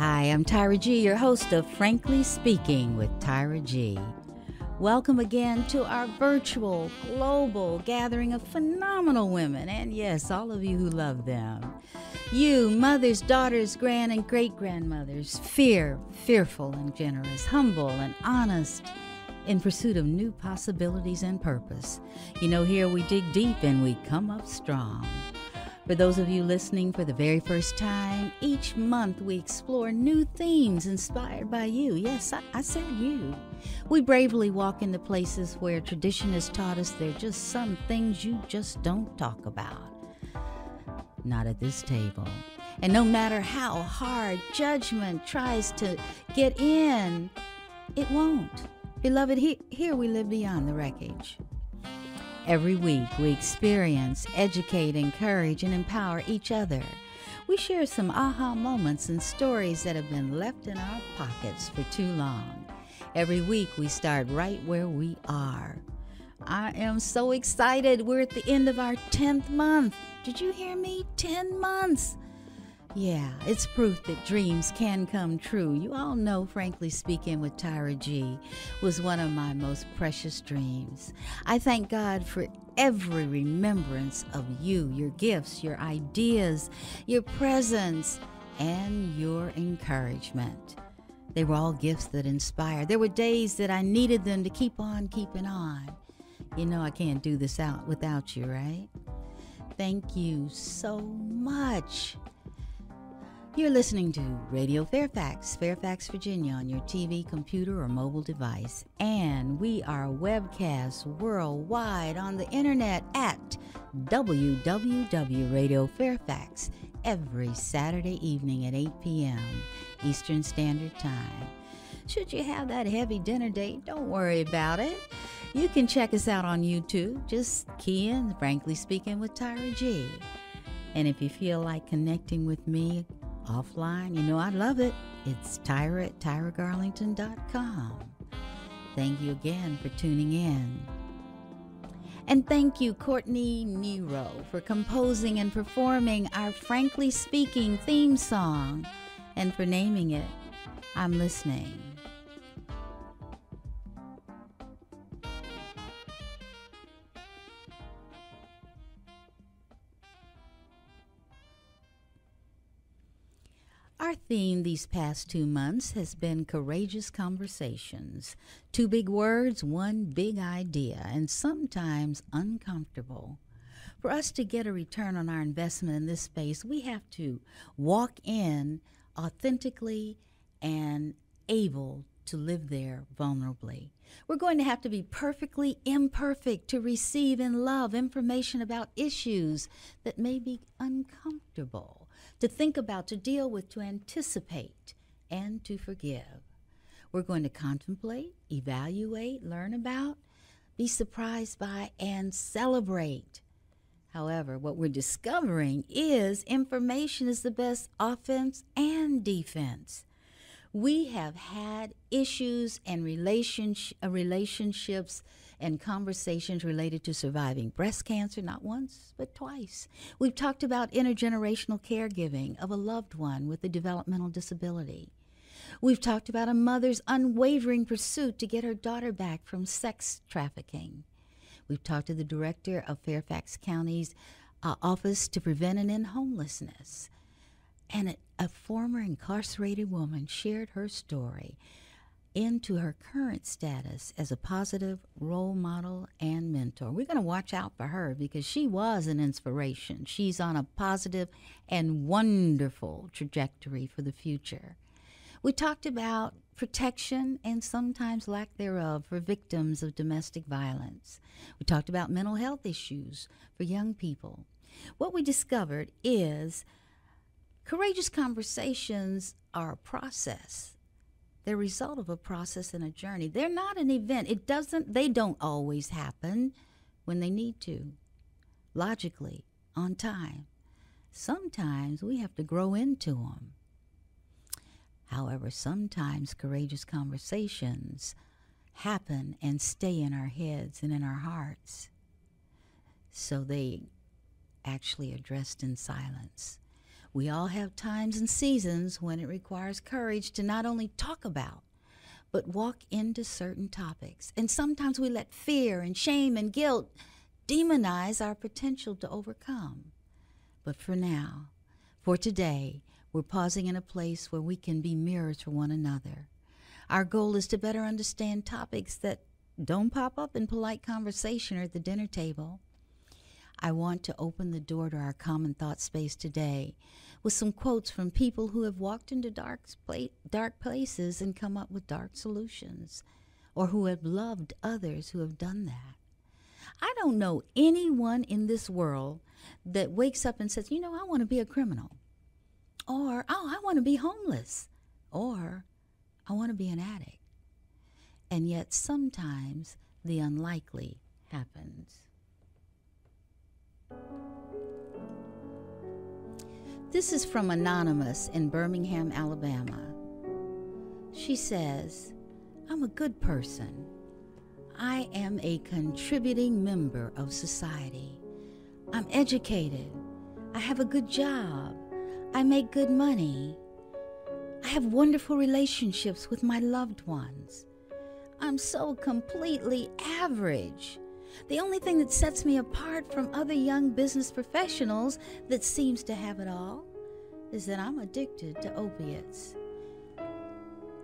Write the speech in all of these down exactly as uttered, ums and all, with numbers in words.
Hi, I'm Tyra G, your host of Frankly Speaking with Tyra G. Welcome again to our virtual, global gathering of phenomenal women, and yes, all of you who love them. You, mothers, daughters, grand and great-grandmothers, fair, fearful and generous, humble and honest, in pursuit of new possibilities and purpose. You know, here we dig deep and we come up strong. For those of you listening for the very first time, each month we explore new themes inspired by you. Yes, I, I said you. We bravely walk into places where tradition has taught us there are just some things you just don't talk about. Not at this table. And no matter how hard judgment tries to get in, it won't. Beloved, he, here we live beyond the wreckage. Every week, we experience, educate, encourage, and empower each other. We share some aha moments and stories that have been left in our pockets for too long. Every week, we start right where we are. I am so excited. We're at the end of our tenth month. Did you hear me? ten months. Yeah, it's proof that dreams can come true. You all know Frankly Speaking with Tyra G was one of my most precious dreams. I thank God for every remembrance of you, your gifts, your ideas, your presence, and your encouragement. They were all gifts that inspired. There were days that I needed them to keep on keeping on. You know I can't do this out without you, right? Thank you so much. You're listening to Radio Fairfax, Fairfax, Virginia, on your T V, computer, or mobile device. And we are webcast worldwide on the internet at w w w dot radio fairfax every Saturday evening at eight p m Eastern Standard Time. Should you have that heavy dinner date, don't worry about it. You can check us out on YouTube. Just key in Frankly Speaking with Tyra G. And if you feel like connecting with me offline, you know I love it. It's Tyra at tyra garlington dot com. Thank you again for tuning in. And thank you, Courtney Nero, for composing and performing our Frankly Speaking theme song and for naming it I'm Listening. Our theme these past two months has been courageous conversations. Two big words, one big idea, and sometimes uncomfortable. For us to get a return on our investment in this space, we have to walk in authentically and able to live there vulnerably. We're going to have to be perfectly imperfect to receive and love information about issues that may be uncomfortable, to think about, to deal with, to anticipate, and to forgive. We're going to contemplate, evaluate, learn about, be surprised by, and celebrate. However, what we're discovering is information is the best offense and defense. We have had issues and relationsh- uh, relationships and conversations related to surviving breast cancer, not once, but twice. We've talked about intergenerational caregiving of a loved one with a developmental disability. We've talked about a mother's unwavering pursuit to get her daughter back from sex trafficking. We've talked to the director of Fairfax County's uh, Office to Prevent and End Homelessness. And a, a former incarcerated woman shared her story into her current status as a positive role model and mentor. We're going to watch out for her because she was an inspiration. She's on a positive and wonderful trajectory for the future. We talked about protection and sometimes lack thereof for victims of domestic violence. We talked about mental health issues for young people. What we discovered is courageous conversations are a process. They're a result of a process and a journey. They're not an event. It doesn't, they don't always happen when they need to, logically, on time. Sometimes we have to grow into them. However, sometimes courageous conversations happen and stay in our heads and in our hearts. So they actually are dressed in silence. We all have times and seasons when it requires courage to not only talk about, but walk into certain topics. And sometimes we let fear and shame and guilt demonize our potential to overcome. But for now, for today, we're pausing in a place where we can be mirrors for one another. Our goal is to better understand topics that don't pop up in polite conversation or at the dinner table. I want to open the door to our common thought space today with some quotes from people who have walked into dark, pla- dark places and come up with dark solutions, or who have loved others who have done that. I don't know anyone in this world that wakes up and says, you know, I want to be a criminal, or, oh, I want to be homeless, or I want to be an addict. And yet sometimes the unlikely happens. This is from Anonymous in Birmingham, Alabama. She says, I'm a good person. I am a contributing member of society. I'm educated. I have a good job. I make good money. I have wonderful relationships with my loved ones. I'm so completely average. The only thing that sets me apart from other young business professionals that seems to have it all is that I'm addicted to opiates.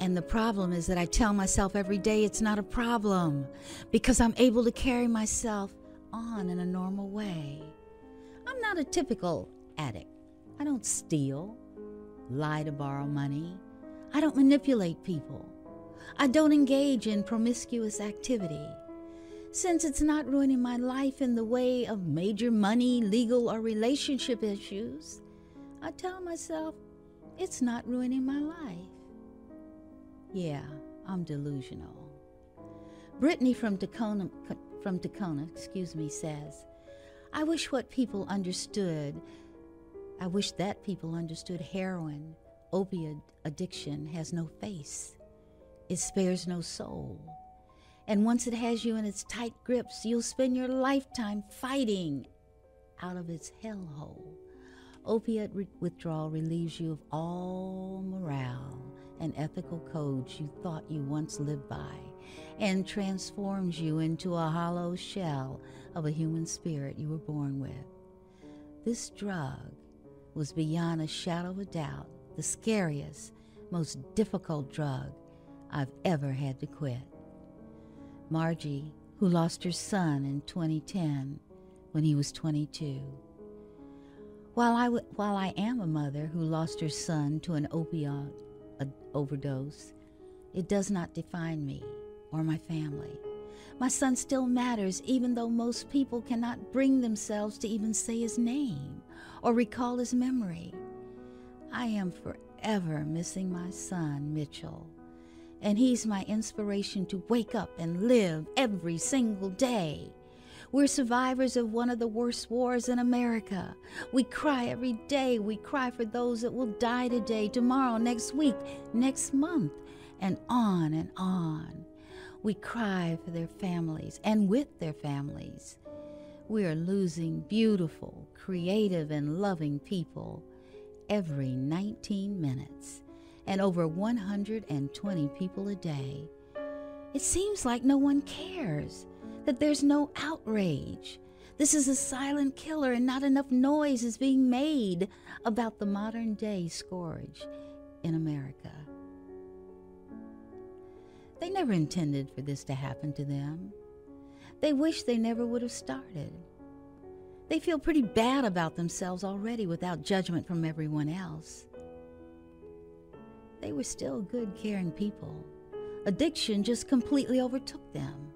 And the problem is that I tell myself every day it's not a problem because I'm able to carry myself on in a normal way. I'm not a typical addict. I don't steal, lie to borrow money. I don't manipulate people. I don't engage in promiscuous activity. Since it's not ruining my life in the way of major money, legal, or relationship issues, I tell myself it's not ruining my life. Yeah, I'm delusional. Brittany from Tacoma, from Tacoma, excuse me, says, I wish what people understood, I wish that people understood heroin, opiate addiction has no face. It spares no soul. And once it has you in its tight grips, you'll spend your lifetime fighting out of its hellhole. Opiate re- withdrawal relieves you of all morale and ethical codes you thought you once lived by, and transforms you into a hollow shell of a human spirit you were born with. This drug was beyond a shadow of a doubt the scariest, most difficult drug I've ever had to quit. Margie, who lost her son in twenty ten when he was twenty-two. While I, w- while I am a mother who lost her son to an opioid uh, overdose, it does not define me or my family. My son still matters, even though most people cannot bring themselves to even say his name or recall his memory. I am forever missing my son, Mitchell. And he's my inspiration to wake up and live every single day. We're survivors of one of the worst wars in America. We cry every day. We cry for those that will die today, tomorrow, next week, next month, and on and on. We cry for their families and with their families. We are losing beautiful, creative, and loving people every nineteen minutes. And over one hundred twenty people a day. It seems like no one cares, that there's no outrage. This is a silent killer, and not enough noise is being made about the modern day scourge in America. They never intended for this to happen to them. They wish they never would have started. They feel pretty bad about themselves already without judgment from everyone else. They were still good, caring people. Addiction just completely overtook them.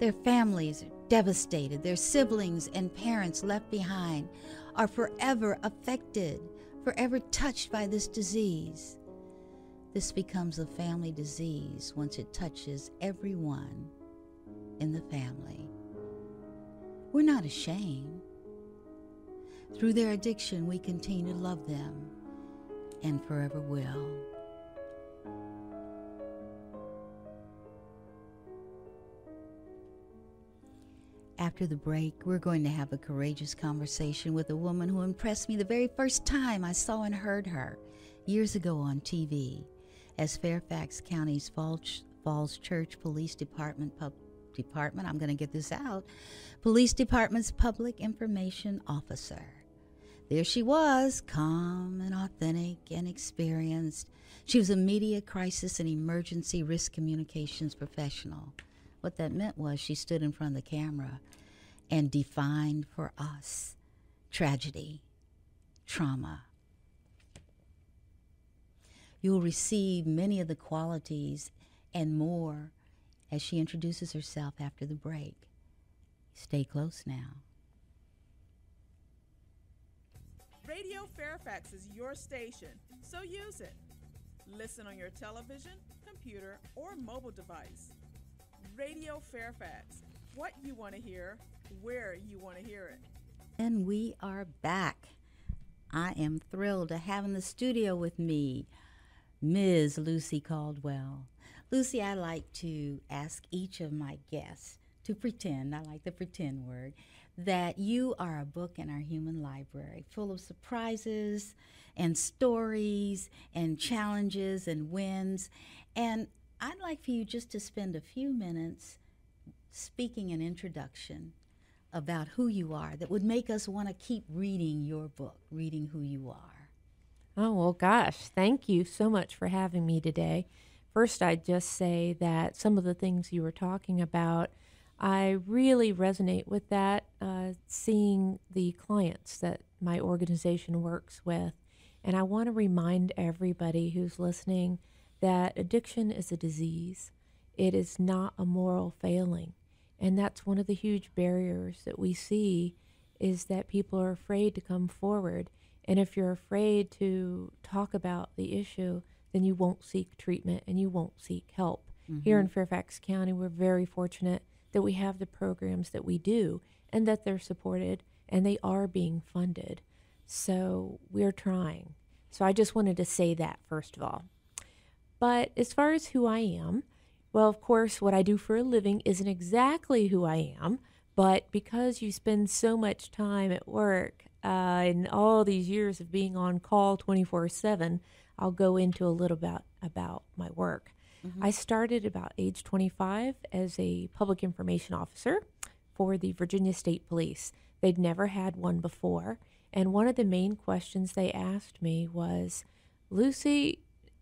Their families are devastated. Their siblings and parents left behind are forever affected, forever touched by this disease. This becomes a family disease once it touches everyone in the family. We're not ashamed. Through their addiction, we continue to love them and forever will. After the break, we're going to have a courageous conversation with a woman who impressed me the very first time I saw and heard her years ago on T V. As Fairfax County's Falls Church Police Department, Pub Department, I'm going to get this out, Police Department's Public Information Officer. There she was, calm and authentic and experienced. She was a media crisis and emergency risk communications professional. What that meant was she stood in front of the camera and defined for us tragedy, trauma. You'll receive many of the qualities and more as she introduces herself after the break. Stay close now. Radio Fairfax is your station, so use it. Listen on your television, computer, or mobile device. Radio Fairfax, what you want to hear, where you want to hear it. And we are back. I am thrilled to have in the studio with me Miz Lucy Caldwell. Lucy, I like to ask each of my guests to pretend, I like the pretend word, that you are a book in our human library full of surprises and stories and challenges and wins. And I'd like for you just to spend a few minutes speaking an introduction about who you are that would make us want to keep reading your book, reading who you are. Oh, well, gosh, thank you so much for having me today. First, I'd just say that some of the things you were talking about, I really resonate with that, uh, seeing the clients that my organization works with. And I want to remind everybody who's listening that addiction is a disease. It is not a moral failing. And that's one of the huge barriers that we see, is that people are afraid to come forward. And if you're afraid to talk about the issue, then you won't seek treatment and you won't seek help. Mm-hmm. Here in Fairfax County, we're very fortunate that we have the programs that we do and that they're supported and they are being funded. So we're trying. So I just wanted to say that first of all. But as far as who I am, well, of course, what I do for a living isn't exactly who I am, but because you spend so much time at work uh, and all these years of being on call twenty-four seven, I'll go into a little bit about my work. Mm-hmm. I started about age twenty-five as a public information officer for the Virginia State Police. They'd never had one before, and one of the main questions they asked me was, Lucy,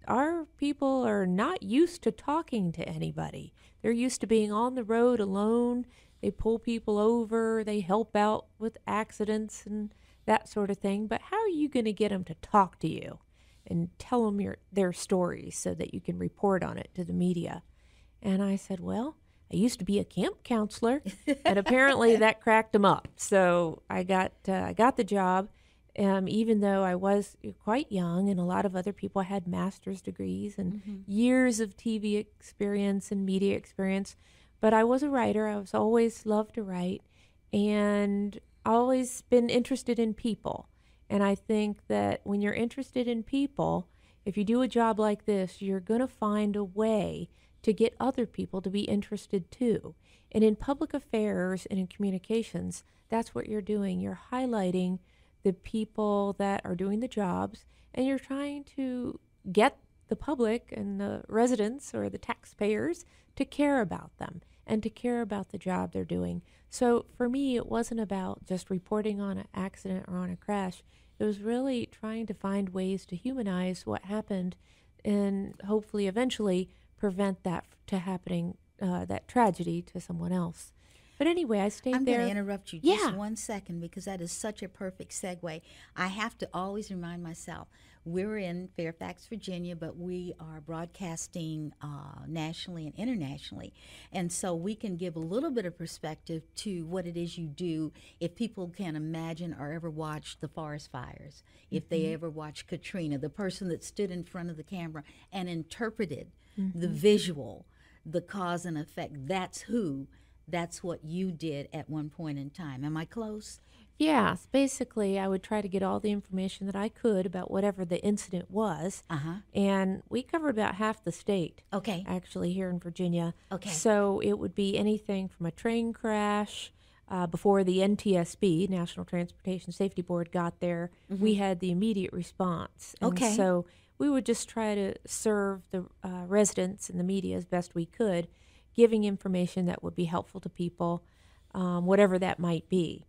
our people are not used to talking to anybody. They're used to being on the road alone. They pull people over. They help out with accidents and that sort of thing. But how are you going to get them to talk to you and tell them your, their stories so that you can report on it to the media? And I said, well, I used to be a camp counselor, and apparently that cracked them up. So I got uh, I got the job. Um, even though I was quite young and a lot of other people had master's degrees and mm-hmm. years of T V experience and media experience, but I was a writer. I was always loved to write and always been interested in people. And I think that when you're interested in people, if you do a job like this, you're going to find a way to get other people to be interested too. And in public affairs and in communications, that's what you're doing. You're highlighting the people that are doing the jobs, and you're trying to get the public and the residents or the taxpayers to care about them and to care about the job they're doing. So for me, it wasn't about just reporting on an accident or on a crash. It was really trying to find ways to humanize what happened and hopefully eventually prevent that to happening, uh, that tragedy to someone else. But anyway, I stayed there. I'm going to interrupt you just yeah. one second because that is such a perfect segue. I have to always remind myself, we're in Fairfax, Virginia, but we are broadcasting uh, nationally and internationally. And so we can give a little bit of perspective to what it is you do if people can imagine or ever watch the forest fires, if mm-hmm. they ever watch Katrina, the person that stood in front of the camera and interpreted mm-hmm. the visual, the cause and effect. That's who. That's what you did at one point in time. Am I close? Yes. Basically, I would try to get all the information that I could about whatever the incident was. Uh-huh. And we covered about half the state. Okay. Actually, here in Virginia. Okay. So it would be anything from a train crash uh, before the N T S B, National Transportation Safety Board, got there, mm-hmm. we had the immediate response. And okay. so we would just try to serve the uh, residents and the media as best we could, giving information that would be helpful to people, um, whatever that might be.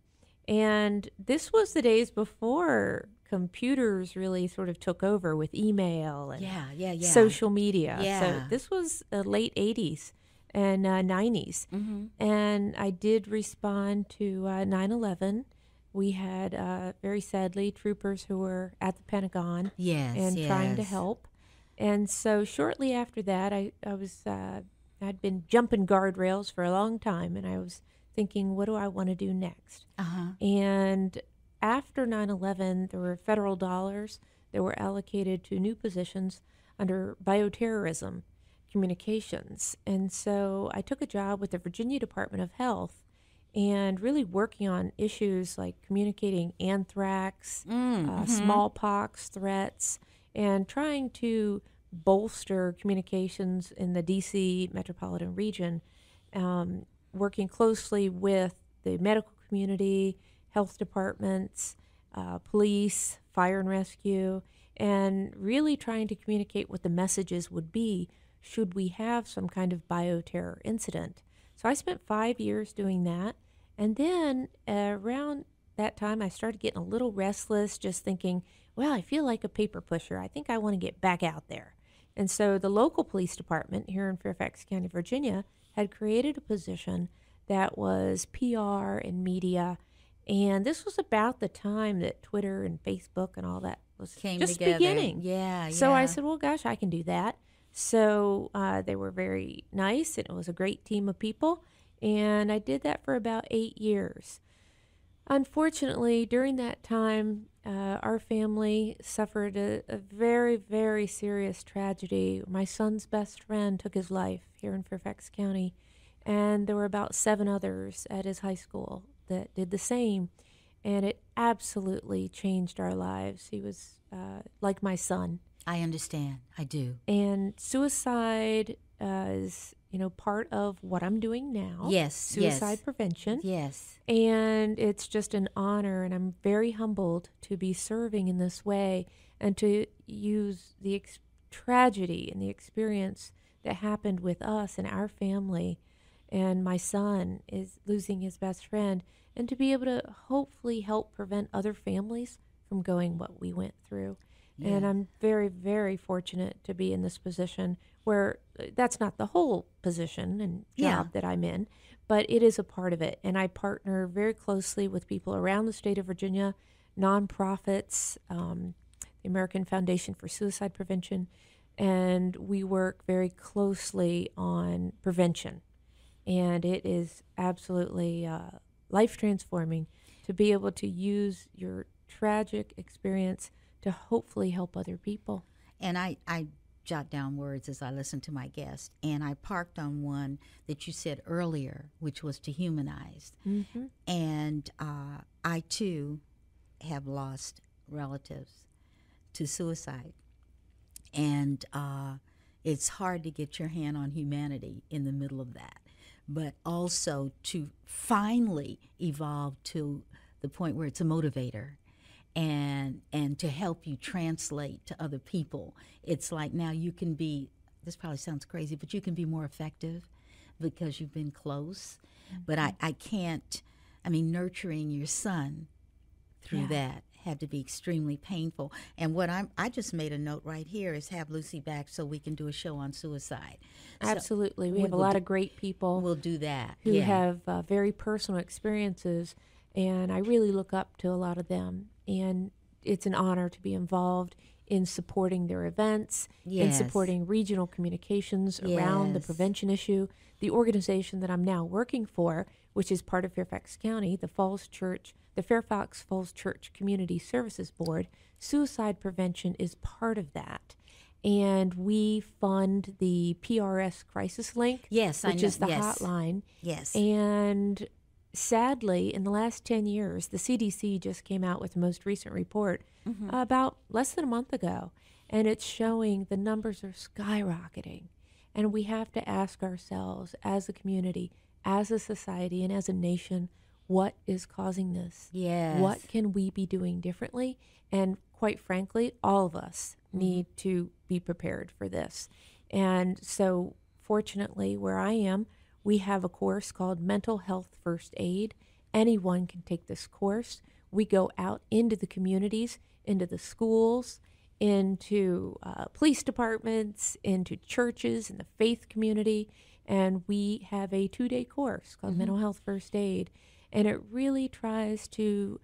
And this was the days before computers really sort of took over with email and yeah, yeah, yeah. social media. Yeah. So this was uh, late eighties and uh, nineties. Mm-hmm. And I did respond to uh, nine eleven. We had, uh, very sadly, troopers who were at the Pentagon yes, and yes. trying to help. And so shortly after that, I, I was, uh, I'd been jumping guardrails for a long time, and I was thinking, what do I want to do next? Uh-huh. And after nine eleven, there were federal dollars that were allocated to new positions under bioterrorism communications. And so I took a job with the Virginia Department of Health and really working on issues like communicating anthrax, mm, uh, mm-hmm. smallpox threats, and trying to bolster communications in the D C metropolitan region, um, working closely with the medical community, health departments, uh, police, fire and rescue, and really trying to communicate what the messages would be should we have some kind of bioterror incident. So I spent five years doing that. And then uh, around that time, I started getting a little restless, just thinking, well, I feel like a paper pusher. I think I want to get back out there. And so the local police department here in Fairfax County, Virginia, had created a position that was P R and media. And this was about the time that Twitter and Facebook and all that was Came just together. beginning. Yeah, so yeah. I said, well, gosh, I can do that. So uh, they were very nice, and it was a great team of people. And I did that for about eight years. Unfortunately, during that time, uh, our family suffered a, a very, very serious tragedy. My son's best friend took his life here in Fairfax County, and there were about seven others at his high school that did the same, and it absolutely changed our lives. He was uh, like my son. I understand. I do. And suicide uh, is, you know, part of what I'm doing now. Yes, Suicide yes. prevention. Yes. And it's just an honor, and I'm very humbled to be serving in this way and to use the ex- tragedy and the experience that happened with us and our family and my son is losing his best friend, and to be able to hopefully help prevent other families from going what we went through. Yeah. And I'm very, very fortunate to be in this position where that's not the whole position and job yeah. that I'm in, but it is a part of it. And I partner very closely with people around the state of Virginia, nonprofits, um, the American Foundation for Suicide Prevention, and we work very closely on prevention. And it is absolutely uh, life-transforming to be able to use your tragic experience to hopefully help other people. And I, I jot down words as I listen to my guest, and I parked on one that you said earlier, which was to humanize. Mm-hmm. And uh, I, too, have lost relatives to suicide. And uh, it's hard to get your hand on humanity in the middle of that, but also to finally evolve to the point where it's a motivator. And and to help you translate to other people. It's like now you can be, this probably sounds crazy, but you can be more effective because you've been close. Mm-hmm. But I, I can't, I mean, nurturing your son through yeah. that had to be extremely painful. And what I'm, I just made a note right here is have Lucy back so we can do a show on suicide. Absolutely. So we have we'll a lot do, of great people. We'll do that. Who yeah. have uh, very personal experiences, and I really look up to a lot of them. And it's an honor to be involved in supporting their events, yes. in supporting regional communications yes. around the prevention issue. The organization that I'm now working for, which is part of Fairfax County, the Falls Church, the Fairfax Falls Church Community Services Board, suicide prevention is part of that. And we fund the P R S Crisis Link, yes, which is the yes. hotline. Yes. And sadly, in the last ten years, the C D C just came out with the most recent report mm-hmm. uh, about less than a month ago, and it's showing the numbers are skyrocketing. And we have to ask ourselves as a community, as a society, and as a nation, what is causing this? Yes. What can we be doing differently? And quite frankly, all of us need to be prepared for this. And so fortunately, where I am, we have a course called Mental Health First Aid. Anyone can take this course. We go out into the communities, into the schools, into uh, police departments, into churches, in the faith community, and we have a two-day course called mm-hmm. Mental Health First Aid, and it really tries to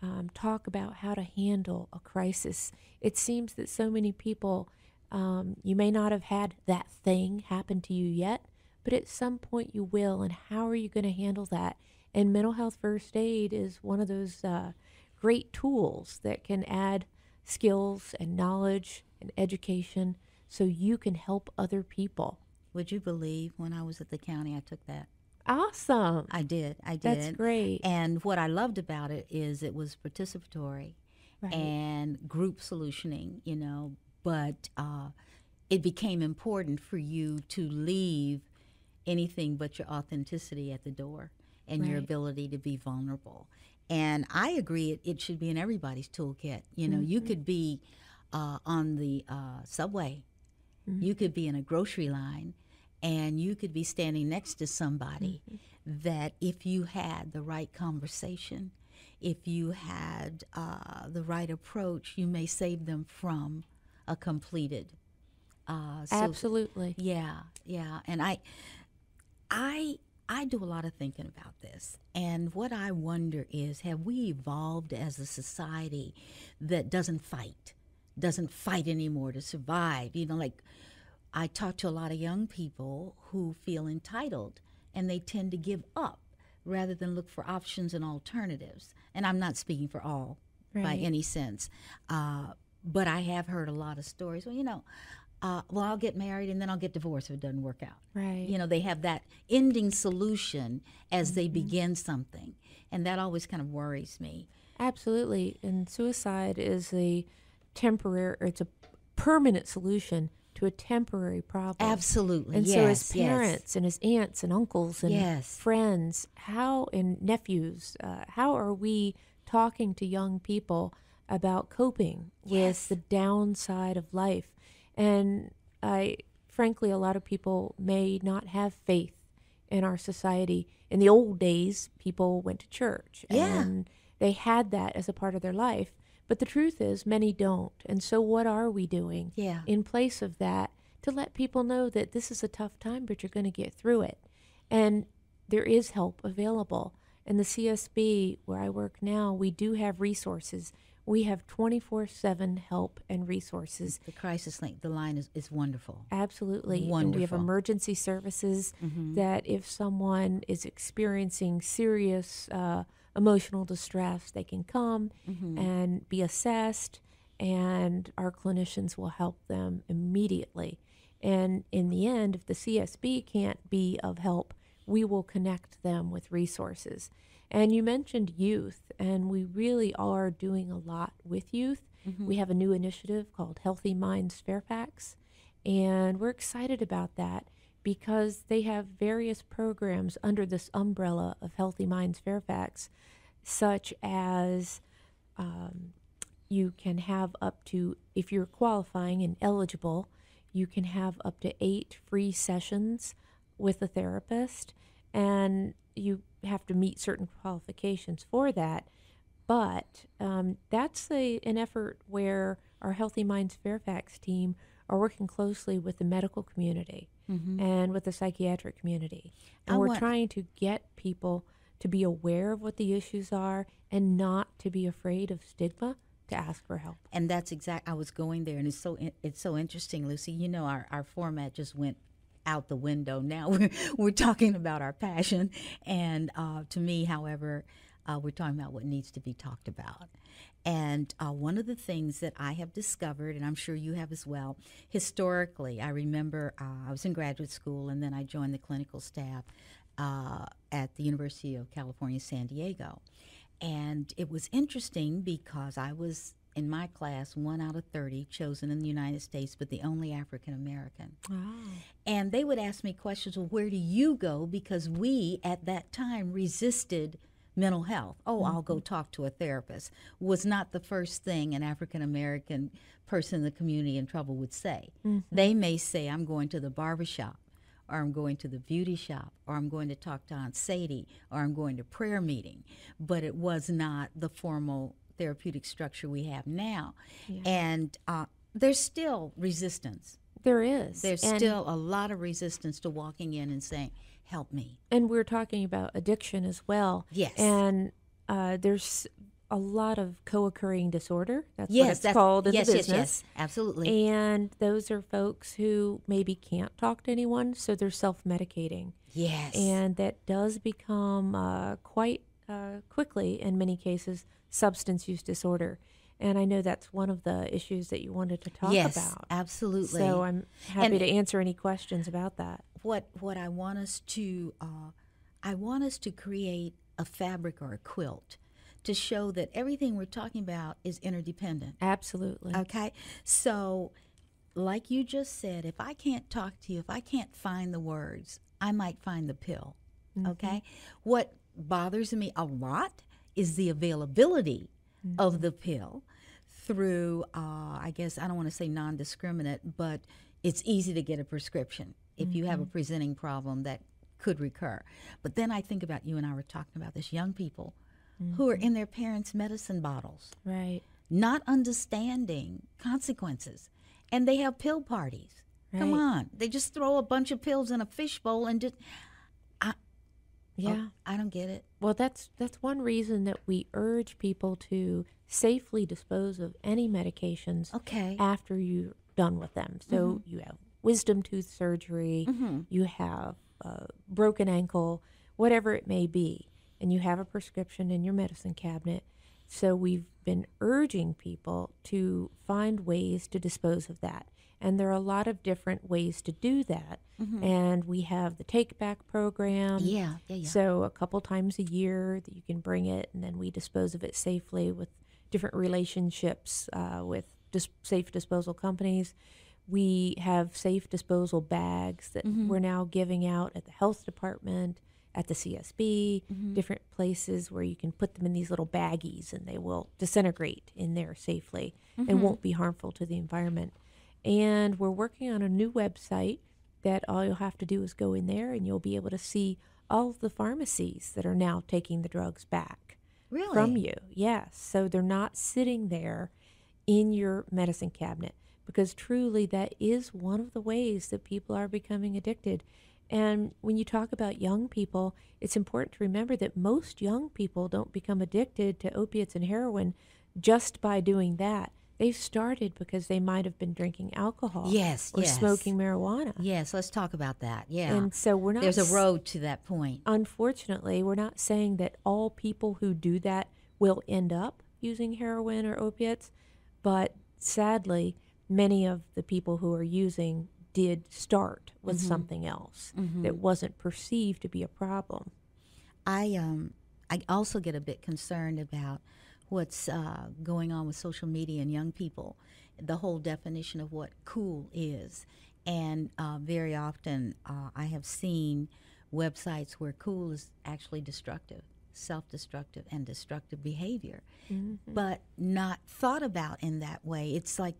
um, talk about how to handle a crisis. It seems that so many people, um, you may not have had that thing happen to you yet, but at some point you will, and how are you going to handle that? And Mental Health First Aid is one of those uh, great tools that can add skills and knowledge and education so you can help other people. Would you believe when I was at the county, I took that? Awesome. I did. I did. That's great. And what I loved about it is it was participatory right. and group solutioning, you know, but uh, it became important for you to leave anything but your authenticity at the door and right. your ability to be vulnerable. And I agree it, it should be in everybody's toolkit. You know, mm-hmm. you could be uh, on the uh, subway. Mm-hmm. You could be in a grocery line. And you could be standing next to somebody mm-hmm. that if you had the right conversation, if you had uh, the right approach, you may save them from a completed. Uh, so Absolutely. Yeah, yeah. And I, I... I do a lot of thinking about this, and what I wonder is, have we evolved as a society that doesn't fight, doesn't fight anymore to survive? You know, like I talk to a lot of young people who feel entitled, and they tend to give up rather than look for options and alternatives. And I'm not speaking for all right. by any sense, uh, but I have heard a lot of stories. Well, you know, Uh, well, I'll get married and then I'll get divorced if it doesn't work out. Right. You know, they have that ending solution as mm-hmm. they begin something. And that always kind of worries me. Absolutely. And suicide is a temporary, or it's a permanent solution to a temporary problem. Absolutely. And yes, so as parents yes. and as aunts and uncles and yes. friends, how, and nephews, uh, how are we talking to young people about coping yes. with the downside of life? And I, frankly, a lot of people may not have faith in our society. In the old days, people went to church yeah. and they had that as a part of their life. But the truth is, many don't. And so what are we doing yeah. in place of that to let people know that this is a tough time, but you're going to get through it? And there is help available. And the C S B, where I work now, we do have resources. We have twenty-four seven help and resources. The Crisis Link, the line is, is wonderful. Absolutely. Wonderful. And we have emergency services mm-hmm. that if someone is experiencing serious uh, emotional distress, they can come mm-hmm. and be assessed, and our clinicians will help them immediately. And in the end, if the C S B can't be of help, we will connect them with resources. And you mentioned youth, and we really are doing a lot with youth. Mm-hmm. We have a new initiative called Healthy Minds Fairfax, and we're excited about that because they have various programs under this umbrella of Healthy Minds Fairfax, such as um, you can have up to, if you're qualifying and eligible, you can have up to eight free sessions with a therapist, and you have to meet certain qualifications for that, but um, that's a, an effort where our Healthy Minds Fairfax team are working closely with the medical community mm-hmm. and with the psychiatric community, and I we're want- trying to get people to be aware of what the issues are and not to be afraid of stigma to ask for help. And that's exact. I was going there, and it's so in- it's so interesting, Lucy. You know, our, our format just went out the window. Now we're, we're talking about our passion, and uh, to me, however, uh, we're talking about what needs to be talked about. And uh, one of the things that I have discovered, and I'm sure you have as well, historically, I remember uh, I was in graduate school, and then I joined the clinical staff uh, at the University of California San Diego, and it was interesting because I was in my class, one out of thirty chosen in the United States, but the only African American. Wow. And they would ask me questions, well, where do you go? Because we, at that time, resisted mental health. Oh, mm-hmm. I'll go talk to a therapist was not the first thing an African-American person in the community in trouble would say. Mm-hmm. They may say, I'm going to the barbershop, or I'm going to the beauty shop, or I'm going to talk to Aunt Sadie, or I'm going to prayer meeting. But it was not the formal therapeutic structure we have now. Yeah. And uh, there's still resistance. There is. There's and still a lot of resistance to walking in and saying, help me. And we're talking about addiction as well. Yes. And uh, there's a lot of co-occurring disorder. That's yes, what it's that's, called in yes, the business. Yes, yes, absolutely. And those are folks who maybe can't talk to anyone, so they're self-medicating. Yes. And that does become uh, quite uh, quickly, in many cases, substance use disorder. And I know that's one of the issues that you wanted to talk yes, about. Yes, absolutely. So I'm happy and to answer any questions about that. What what I want us to, uh, I want us to create a fabric or a quilt to show that everything we're talking about is interdependent. Absolutely. Okay? So like you just said, if I can't talk to you, if I can't find the words, I might find the pill. Mm-hmm. Okay? What bothers me a lot is the availability Mm-hmm. of the pill through, uh, I guess, I don't want to say non-discriminate, but it's easy to get a prescription if mm-hmm. you have a presenting problem that could recur. But then I think about, you and I were talking about this, young people mm-hmm. who are in their parents' medicine bottles, right? Not understanding consequences, and they have pill parties. Right. Come on, they just throw a bunch of pills in a fishbowl and just... Yeah, oh, I don't get it. Well, that's that's one reason that we urge people to safely dispose of any medications okay. after you're done with them. So mm-hmm. you have wisdom tooth surgery, mm-hmm. you have a broken ankle, whatever it may be, and you have a prescription in your medicine cabinet. So we've been urging people to find ways to dispose of that. And there are a lot of different ways to do that. Mm-hmm. And we have the take-back program. Yeah, yeah, yeah. So a couple times a year that you can bring it, and then we dispose of it safely with different relationships uh, with dis- safe disposal companies. We have safe disposal bags that mm-hmm. we're now giving out at the health department, at the C S B, mm-hmm. different places where you can put them in these little baggies, and they will disintegrate in there safely mm-hmm. and won't be harmful to the environment. And we're working on a new website that all you'll have to do is go in there, and you'll be able to see all of the pharmacies that are now taking the drugs back really? From you. Yes. So they're not sitting there in your medicine cabinet, because truly that is one of the ways that people are becoming addicted. And when you talk about young people, it's important to remember that most young people don't become addicted to opiates and heroin just by doing that. They've started because they might have been drinking alcohol yes, or yes. smoking marijuana. Yes, let's talk about that. Yeah. And so we're not There's a road to that point. Unfortunately, we're not saying that all people who do that will end up using heroin or opiates, but sadly, many of the people who are using did start with mm-hmm. something else mm-hmm. that wasn't perceived to be a problem. I um I also get a bit concerned about what's uh, going on with social media and young people, the whole definition of what cool is. And uh, very often uh, I have seen websites where cool is actually destructive, self-destructive and destructive behavior, mm-hmm. but not thought about in that way. It's like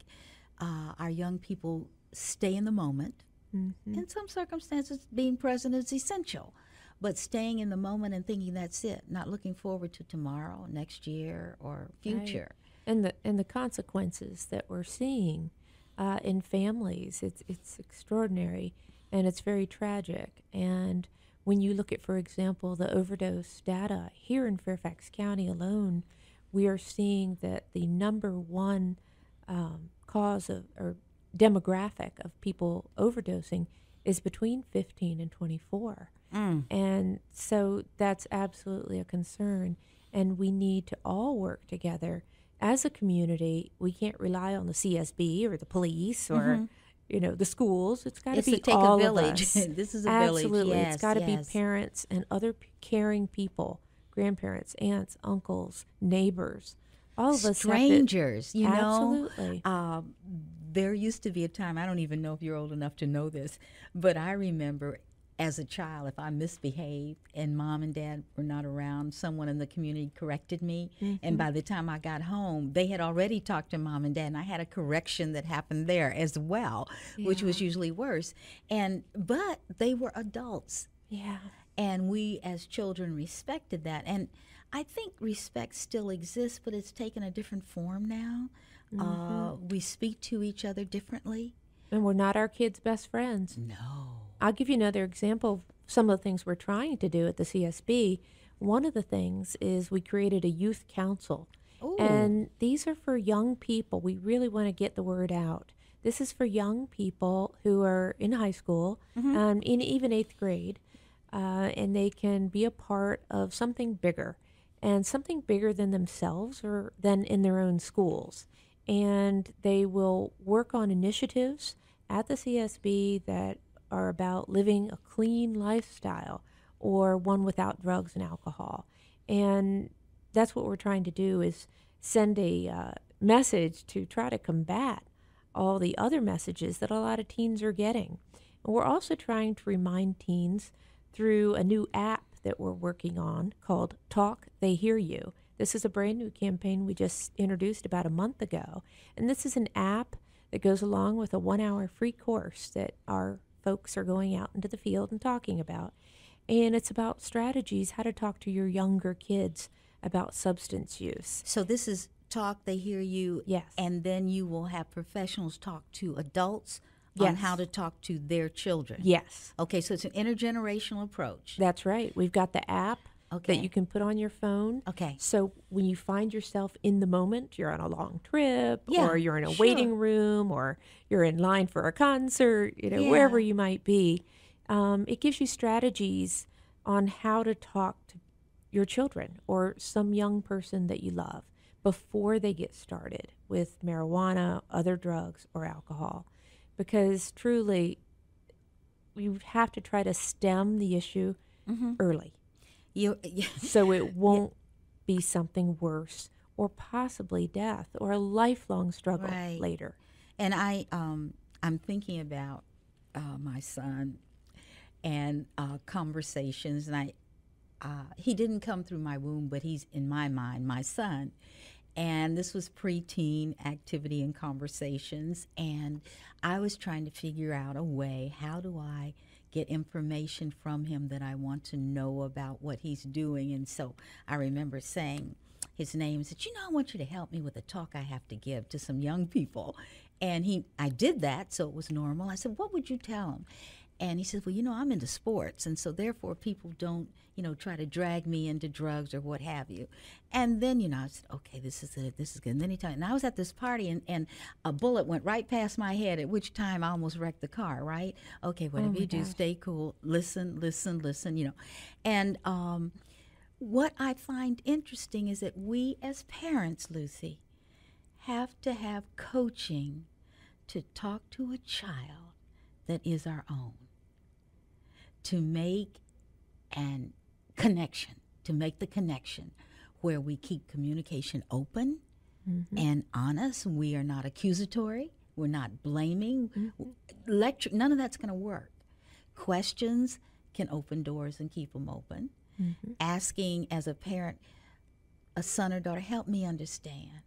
uh, our young people stay in the moment. Mm-hmm. In some circumstances, being present is essential. But staying in the moment and thinking that's it, not looking forward to tomorrow, next year, or future. Right. And the and the consequences that we're seeing uh, in families, it's, it's extraordinary, and it's very tragic. And when you look at, for example, the overdose data here in Fairfax County alone, we are seeing that the number one um, cause of or demographic of people overdosing is between fifteen and twenty-four. Mm. And so that's absolutely a concern, and we need to all work together as a community. We can't rely on the C S B or the police or mm-hmm. you know the schools. It's got to be take all a village. Of us. This is a absolutely. Village. Absolutely, yes, it's got to yes. be parents and other p- caring people, grandparents, aunts, uncles, neighbors, all of us, strangers. To, you know, absolutely. Um, there used to be a time, I don't even know if you're old enough to know this, but I remember as a child, if I misbehaved and mom and dad were not around, someone in the community corrected me. Mm-hmm. And by the time I got home, they had already talked to mom and dad, and I had a correction that happened there as well, yeah. which was usually worse. And but they were adults. Yeah. And we as children respected that. And I think respect still exists, but it's taken a different form now. Mm-hmm. Uh, we speak to each other differently. And we're not our kids' best friends. No. I'll give you another example of some of the things we're trying to do at the C S B. One of the things is we created a youth council. Ooh. And these are for young people. We really want to get the word out. This is for young people who are in high school, mm-hmm. um, in even eighth grade, uh, and they can be a part of something bigger, and something bigger than themselves or than in their own schools. And they will work on initiatives at the C S B that are about living a clean lifestyle or one without drugs and alcohol. And that's what we're trying to do, is send a uh, message to try to combat all the other messages that a lot of teens are getting. And we're also trying to remind teens through a new app that we're working on called Talk They Hear You. This is a brand new campaign we just introduced about a month ago. And this is an app that goes along with a one-hour free course that our folks are going out into the field and talking about. And it's about strategies, how to talk to your younger kids about substance use. So this is Talk They Hear You. Yes. And then you will have professionals talk to adults. Yes. On how to talk to their children. Yes. Okay, so it's an intergenerational approach. That's right. We've got the app. Okay. That you can put on your phone. Okay. So when you find yourself in the moment, you're on a long trip, yeah, or you're in a sure. waiting room, or you're in line for a concert, you know, yeah. wherever you might be, um, it gives you strategies on how to talk to your children or some young person that you love before they get started with marijuana, other drugs, or alcohol. Because truly, you have to try to stem the issue mm-hmm. early. You, yeah. So it won't yeah. be something worse, or possibly death, or a lifelong struggle right. later. And I, um, I'm thinking about uh, my son and uh, conversations. And I, uh, he didn't come through my womb, but he's in my mind, my son. And this was preteen activity and conversations. And I was trying to figure out a way. How do I get information from him that I want to know about what he's doing? And so I remember saying his name and said, you know, I want you to help me with a talk I have to give to some young people. And he, I did that, so it was normal. I said, what would you tell him? And he said, well, you know, I'm into sports, and so therefore people don't, you know, try to drag me into drugs or what have you. And then, you know, I said, okay, this is it, this is good. And then he told me, and I was at this party, and, and a bullet went right past my head, at which time I almost wrecked the car, right? Okay, whatever oh you gosh. do, stay cool, listen, listen, listen, you know. And um, what I find interesting is that we as parents, Lucy, have to have coaching to talk to a child that is our own, to make an connection, to make the connection where we keep communication open mm-hmm. and honest. We are not accusatory. We're not blaming. Mm-hmm. Lecture, none of that's going to work. Questions can open doors and keep them open. Mm-hmm. Asking as a parent, a son or daughter, help me understand.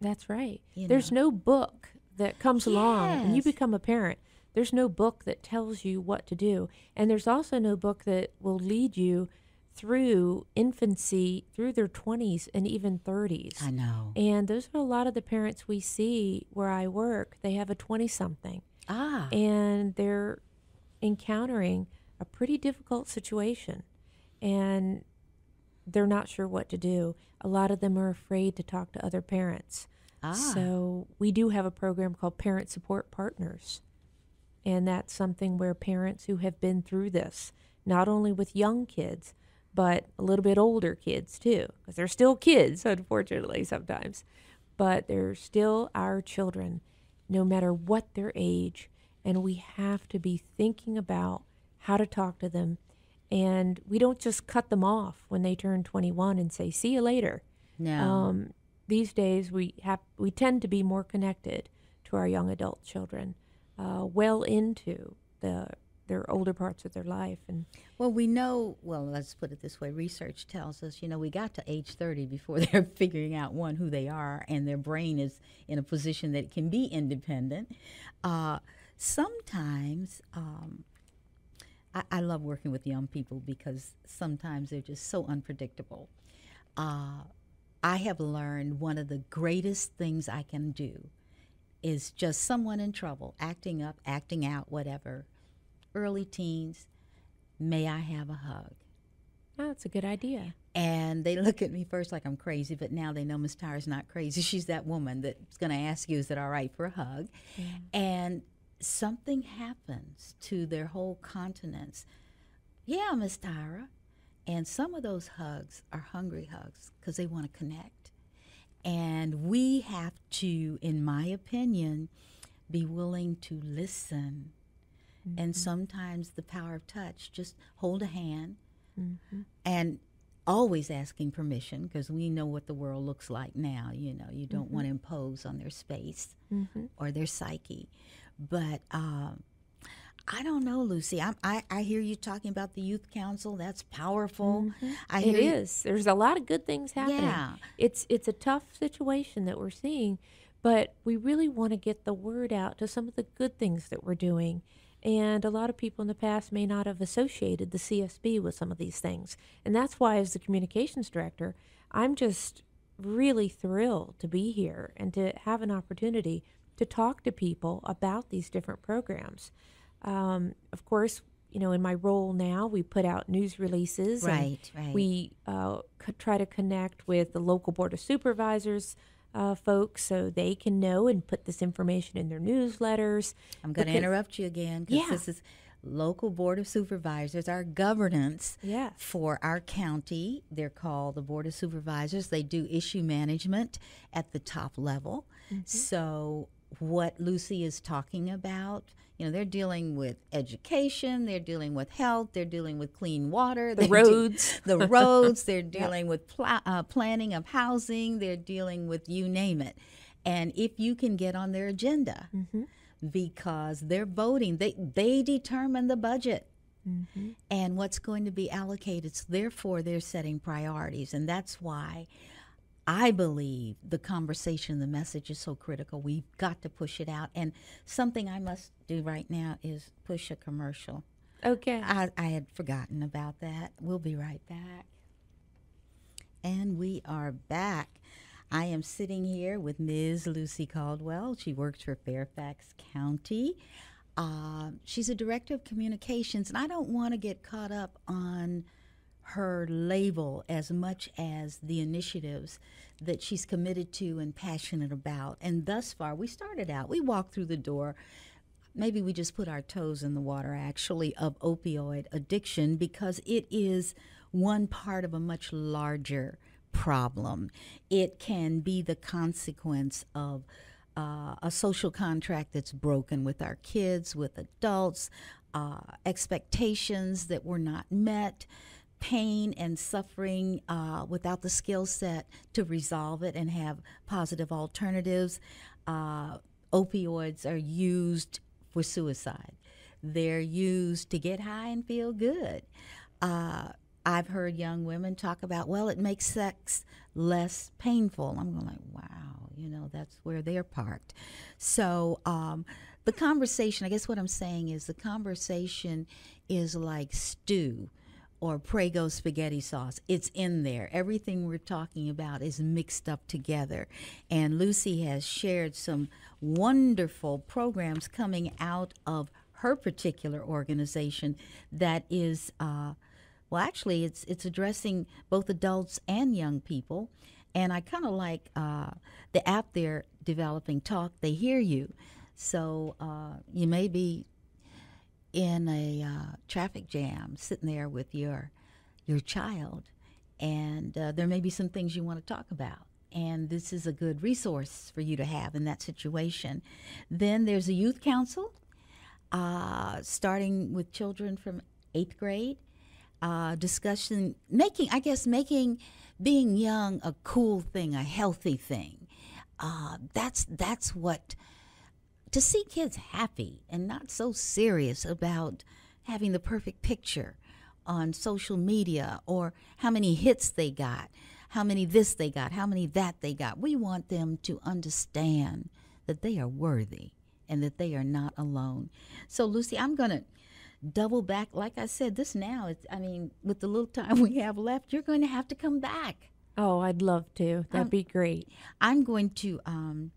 That's right. You There's know. no book that comes yes. along and you become a parent. There's no book that tells you what to do. And there's also no book that will lead you through infancy, through their twenties and even thirties. I know. And those are a lot of the parents we see where I work. They have a twenty-something. Ah. And they're encountering a pretty difficult situation. And they're not sure what to do. A lot of them are afraid to talk to other parents. Ah. So we do have a program called Parent Support Partners. And that's something where parents who have been through this, not only with young kids, but a little bit older kids too, because they're still kids, unfortunately, sometimes. But they're still our children, no matter what their age. And we have to be thinking about how to talk to them. And we don't just cut them off when they turn twenty-one and say, see you later. No. Um, these days, we have, we tend to be more connected to our young adult children. Uh, well into the their older parts of their life. And well, we know, well, let's put it this way, research tells us, you know, we got to age thirty before they're figuring out, one, who they are, and their brain is in a position that it can be independent. Uh, sometimes, um, I, I love working with young people because sometimes they're just so unpredictable. Uh, I have learned one of the greatest things I can do is just someone in trouble, acting up, acting out, whatever, early teens, may I have a hug? Oh, that's a good idea. And they look at me first like I'm crazy, but now they know Miss Tyra's not crazy. She's that woman that's going to ask you, is it all right for a hug? Yeah. And something happens to their whole countenance. Yeah, Miss Tyra. And some of those hugs are hungry hugs because they want to connect. And we have to, in my opinion, be willing to listen. Mm-hmm. And sometimes the power of touch, just hold a hand, mm-hmm. and always asking permission, because we know what the world looks like now. You know, you don't mm-hmm. want to impose on their space mm-hmm. or their psyche. But um, I don't know, Lucy. I, I I hear you talking about the youth council. That's powerful. Mm-hmm. I hear it is. There's a lot of good things happening. Yeah. It's it's a tough situation that we're seeing, but we really want to get the word out to some of the good things that we're doing. And a lot of people in the past may not have associated the C S B with some of these things. And that's why, as the communications director, I'm just really thrilled to be here and to have an opportunity to talk to people about these different programs. Um, of course, you know, in my role now, we put out news releases. Right, and right. We uh, could try to connect with the local Board of Supervisors Uh, folks, so they can know and put this information in their newsletters. I'm going to interrupt you again because yeah. this is local Board of Supervisors, our governance yeah. for our county. They're called the Board of Supervisors. They do issue management at the top level. Mm-hmm. So what Lucy is talking about, you know, they're dealing with education, they're dealing with health, they're dealing with clean water, the roads, the roads, they're dealing yeah. with pl uh, planning of housing, they're dealing with you name it. And if you can get on their agenda, mm-hmm. because they're voting, they, they determine the budget mm-hmm. and what's going to be allocated. So therefore, they're setting priorities, and that's why I believe the conversation, the message is so critical. We've got to push it out. And something I must do right now is push a commercial. Okay. I, I had forgotten about that. We'll be right back. And we are back. I am sitting here with Miz Lucy Caldwell. She works for Fairfax County. Uh, she's a director of communications, and I don't want to get caught up on her label as much as the initiatives that she's committed to and passionate about. And thus far, we started out, we walked through the door, maybe we just put our toes in the water actually of opioid addiction, because it is one part of a much larger problem. It can be the consequence of uh, a social contract that's broken with our kids, with adults, uh, expectations that were not met, pain and suffering uh, without the skill set to resolve it and have positive alternatives. Uh, opioids are used for suicide. They're used to get high and feel good. Uh, I've heard young women talk about, well, it makes sex less painful. I'm going like, wow, you know, that's where they're parked. So um, the conversation, I guess what I'm saying is the conversation is like stew or Prego spaghetti sauce. It's in there. Everything we're talking about is mixed up together. And Lucy has shared some wonderful programs coming out of her particular organization that is, uh, well, actually, it's, it's addressing both adults and young people. And I kind of like uh, the app they're developing, Talk They Hear You. So uh, you may be in a uh, traffic jam, sitting there with your your child, and uh, there may be some things you want to talk about, and this is a good resource for you to have in that situation. Then there's a youth council, uh, starting with children from eighth grade, uh, discussing making, I guess, making being young a cool thing, a healthy thing. Uh, that's that's what. To see kids happy and not so serious about having the perfect picture on social media, or how many hits they got, how many this they got, how many that they got. We want them to understand that they are worthy and that they are not alone. So, Lucy, I'm going to double back. Like I said, this now, is, I mean, with the little time we have left, you're going to have to come back. Oh, I'd love to. That'd I'm, be great. I'm going to um,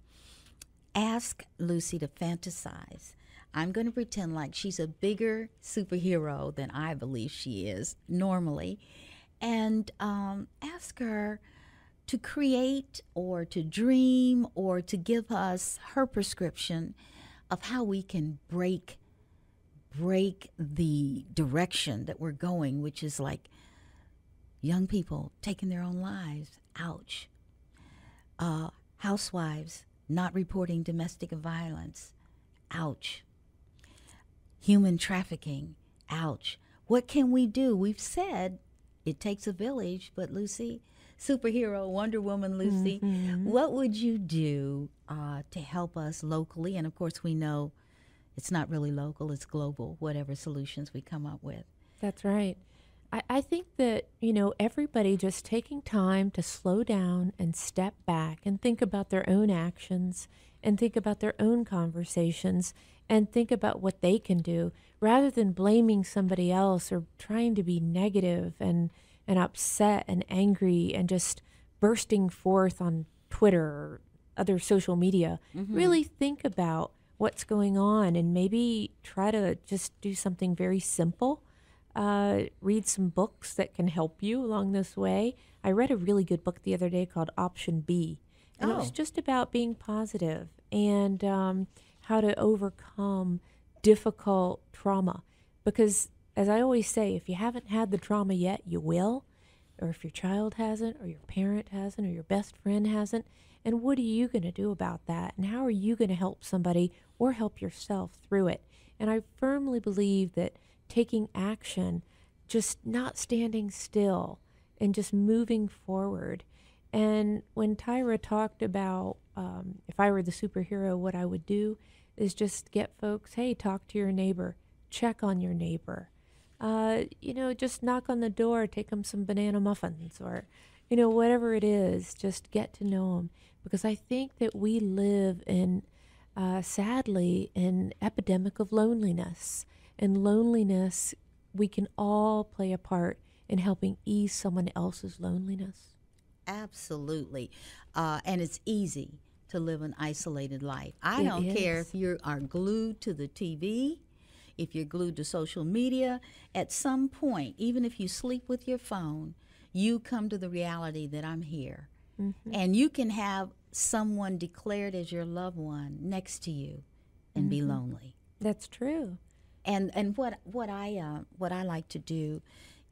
ask Lucy to fantasize. I'm going to pretend like she's a bigger superhero than I believe she is normally, and um, ask her to create or to dream or to give us her prescription of how we can break break the direction that we're going, which is like young people taking their own lives, ouch, uh, housewives not reporting domestic violence, ouch, human trafficking, ouch. What can we do? We've said it takes a village, but Lucy, superhero, Wonder Woman Lucy, mm-hmm. what would you do uh, to help us locally? And, of course, we know it's not really local, it's global, whatever solutions we come up with. That's right. I, I think that, you know, everybody just taking time to slow down and step back and think about their own actions and think about their own conversations and think about what they can do, rather than blaming somebody else or trying to be negative and, and upset and angry and just bursting forth on Twitter or other social media. Mm-hmm. Really think about what's going on and maybe try to just do something very simple. Uh, read some books that can help you along this way. I read a really good book the other day called Option B. And oh. it was just about being positive and um, how to overcome difficult trauma. Because, as I always say, if you haven't had the trauma yet, you will. Or if your child hasn't, or your parent hasn't, or your best friend hasn't. And what are you going to do about that? And how are you going to help somebody or help yourself through it? And I firmly believe that taking action, just not standing still, and just moving forward. And when Tyra talked about um, if I were the superhero, what I would do is just get folks, hey, talk to your neighbor, check on your neighbor. Uh, you know, just knock on the door, take them some banana muffins or, you know, whatever it is, just get to know them. Because I think that we live in, uh, sadly, an epidemic of loneliness. And loneliness, we can all play a part in helping ease someone else's loneliness. Absolutely. Uh, and it's easy to live an isolated life. I it don't is. care if you are glued to the T V, if you're glued to social media. At some point, even if you sleep with your phone, you come to the reality that I'm here. Mm-hmm. And you can have someone declared as your loved one next to you and mm-hmm. be lonely. That's true. And and what what I uh, what I like to do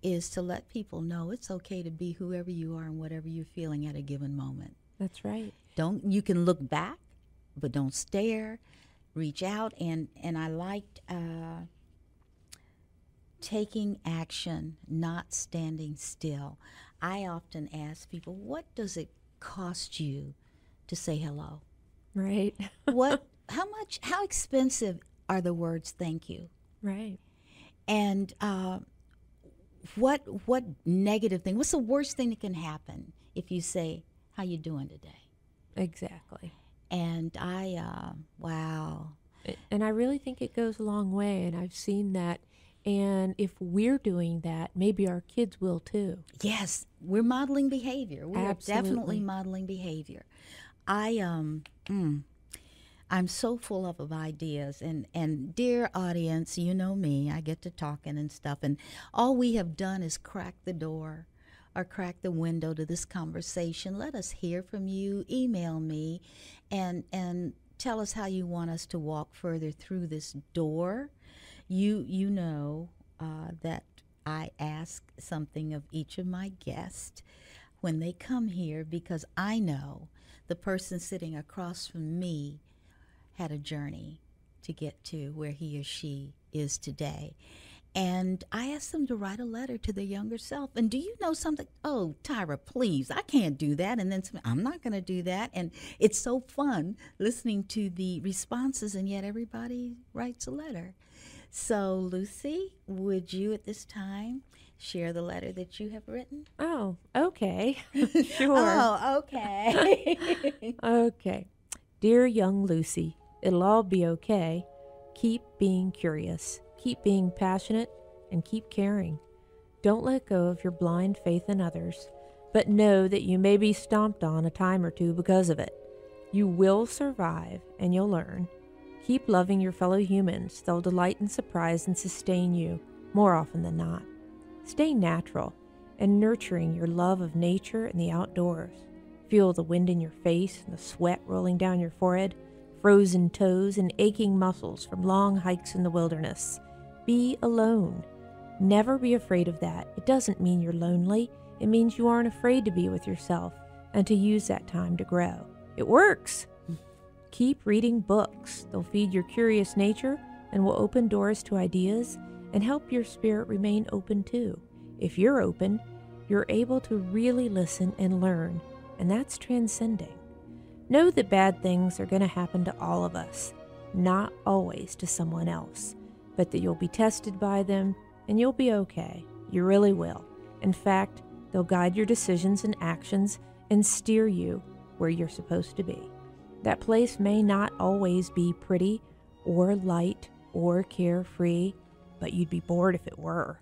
is to let people know it's okay to be whoever you are and whatever you're feeling at a given moment. That's right. Don't you can look back, but don't stare. Reach out, and and I liked uh, taking action, not standing still. I often ask people, what does it cost you to say hello? Right. What? How much? How expensive are the words "thank you"? Right. And uh, what what negative thing, what's the worst thing that can happen if you say, how you doing today? Exactly. And I, uh, wow. And I really think it goes a long way, and I've seen that. And if we're doing that, maybe our kids will too. Yes, we're modeling behavior. We're Absolutely. definitely modeling behavior. I, um, mm, I'm so full up of ideas, and, and dear audience, you know me, I get to talking and stuff, and all we have done is crack the door or crack the window to this conversation. Let us hear from you. Email me and, and tell us how you want us to walk further through this door. You, you know uh, that I ask something of each of my guests when they come here, because I know the person sitting across from me had a journey to get to where he or she is today. And I asked them to write a letter to their younger self. And do you know something? Oh, Tyra, please, I can't do that. And then some, I'm not going to do that. And it's so fun listening to the responses, and yet everybody writes a letter. So, Lucy, would you at this time share the letter that you have written? Oh, okay. Sure. Oh, okay. Okay. Dear young Lucy, it'll all be okay. Keep being curious. Keep being passionate and keep caring. Don't let go of your blind faith in others, but know that you may be stomped on a time or two because of it. You will survive and you'll learn. Keep loving your fellow humans. They'll delight and surprise and sustain you more often than not. Stay natural and nurturing your love of nature and the outdoors. Feel the wind in your face and the sweat rolling down your forehead, frozen toes and aching muscles from long hikes in the wilderness. Be alone. Never be afraid of that. It doesn't mean you're lonely. It means you aren't afraid to be with yourself and to use that time to grow. It works. Keep reading books. They'll feed your curious nature and will open doors to ideas and help your spirit remain open too. If you're open, you're able to really listen and learn, and that's transcending. Know that bad things are going to happen to all of us, not always to someone else, but that you'll be tested by them and you'll be okay. You really will. In fact, they'll guide your decisions and actions and steer you where you're supposed to be. That place may not always be pretty or light or carefree, but you'd be bored if it were.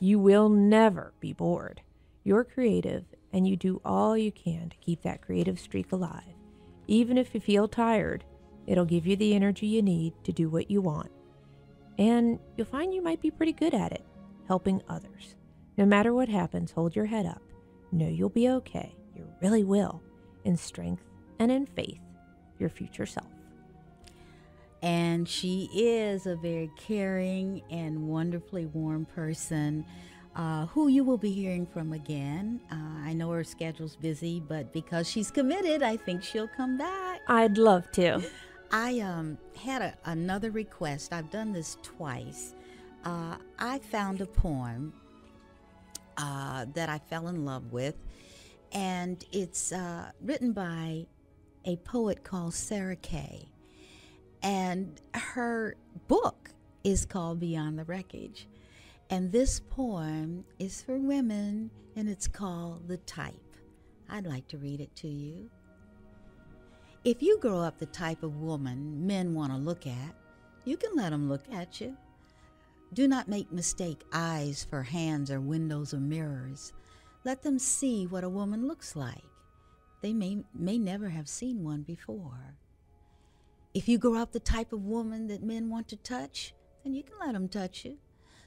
You will never be bored. You're creative, and you do all you can to keep that creative streak alive. Even if you feel tired, it'll give you the energy you need to do what you want. And you'll find you might be pretty good at it, helping others. No matter what happens, hold your head up. Know you'll be okay. You really will, in strength and in faith. Your future self. And she is a very caring and wonderfully warm person uh, who you will be hearing from again. Uh, I know her schedule's busy, but because she's committed, I think she'll come back. I'd love to. I um, had a, another request. I've done this twice. Uh, I found a poem uh, that I fell in love with, and it's uh, written by a poet called Sarah Kay, and her book is called Beyond the Wreckage, and this poem is for women, and it's called The Type. I'd like to read it to you. If you grow up the type of woman men want to look at, you can let them look at you. Do not make mistake eyes for hands or windows or mirrors. Let them see what a woman looks like. They may, may never have seen one before. If you grow up the type of woman that men want to touch, then you can let them touch you.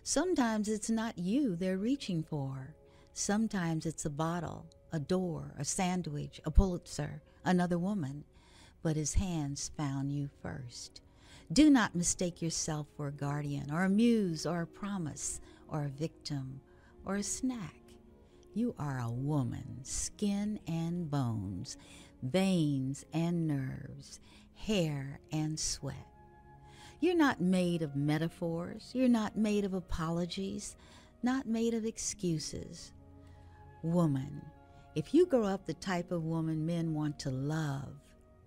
Sometimes it's not you they're reaching for. Sometimes it's a bottle, a door, a sandwich, a Pulitzer, another woman. But his hands found you first. Do not mistake yourself for a guardian or a muse or a promise or a victim or a snack. You are a woman, skin and bones, veins and nerves, hair and sweat. You're not made of metaphors. You're not made of apologies, not made of excuses. Woman, if you grow up the type of woman men want to love,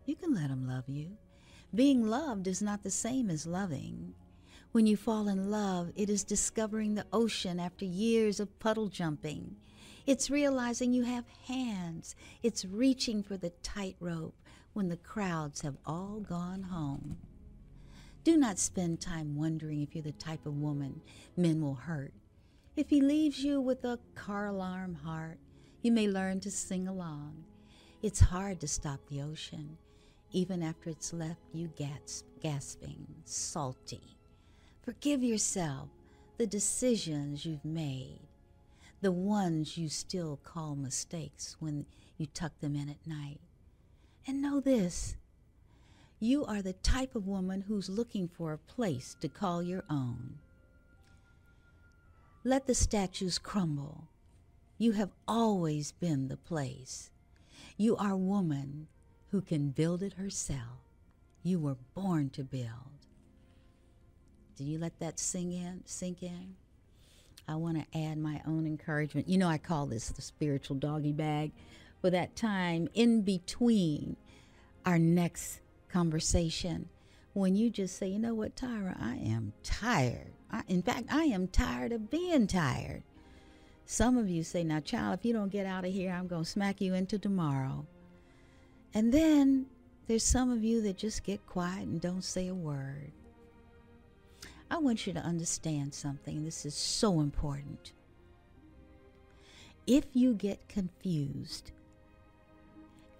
you can let them love you. Being loved is not the same as loving. When you fall in love, it is discovering the ocean after years of puddle jumping. It's realizing you have hands. It's reaching for the tightrope when the crowds have all gone home. Do not spend time wondering if you're the type of woman men will hurt. If he leaves you with a car alarm heart, you may learn to sing along. It's hard to stop the ocean, even after it's left you gasp, gasping, salty. Forgive yourself the decisions you've made. The ones you still call mistakes when you tuck them in at night. And know this, you are the type of woman who's looking for a place to call your own. Let the statues crumble. You have always been the place. You are a woman who can build it herself. You were born to build. Do you let that sink in? Sink in? I want to add my own encouragement. You know, I call this the spiritual doggy bag for that time in between our next conversation when you just say, you know what, Tyra, I am tired. I, in fact, I am tired of being tired. Some of you say, now, child, if you don't get out of here, I'm going to smack you into tomorrow. And then there's some of you that just get quiet and don't say a word. I want you to understand something. This is so important. If you get confused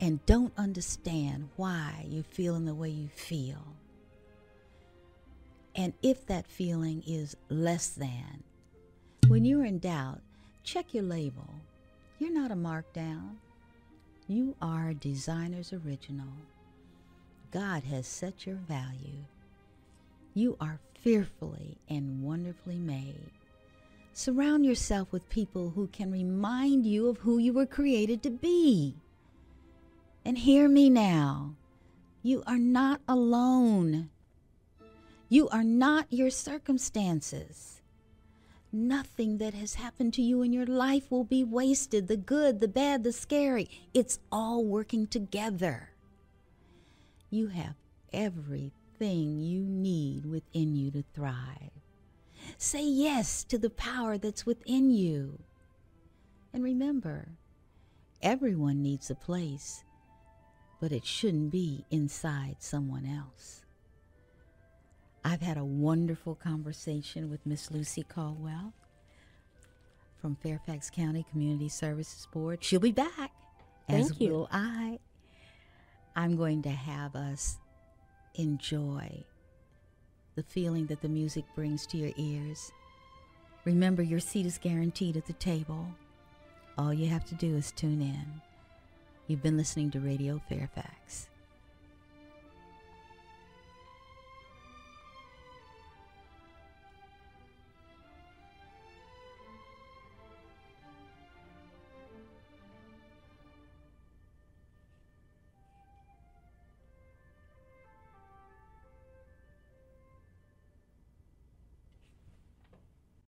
and don't understand why you're feeling the way you feel, and if that feeling is less than, when you're in doubt, check your label. You're not a markdown. You are a designer's original. God has set your value. You are fearfully and wonderfully made. Surround yourself with people who can remind you of who you were created to be. And hear me now. You are not alone. You are not your circumstances. Nothing that has happened to you in your life will be wasted. The good, the bad, the scary. It's all working together. You have everything you need within you to thrive. Say yes to the power that's within you. And remember, everyone needs a place, but it shouldn't be inside someone else. I've had a wonderful conversation with Miss Lucy Caldwell from Fairfax County Community Services Board. She'll be back. Thank you. As will I. I'm going to have us enjoy the feeling that the music brings to your ears. Remember, your seat is guaranteed at the table. All you have to do is tune in. You've been listening to Radio Fairfax.